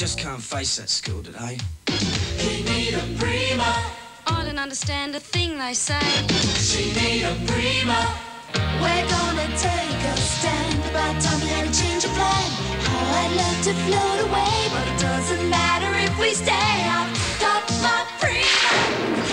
just can't face that school today. He need a Prima. I don't understand a thing they say. She need a Prima. We're gonna take a stand. About time we had a change of plan. How I'd love to float away, but it doesn't matter if we stay. I've got my Prima.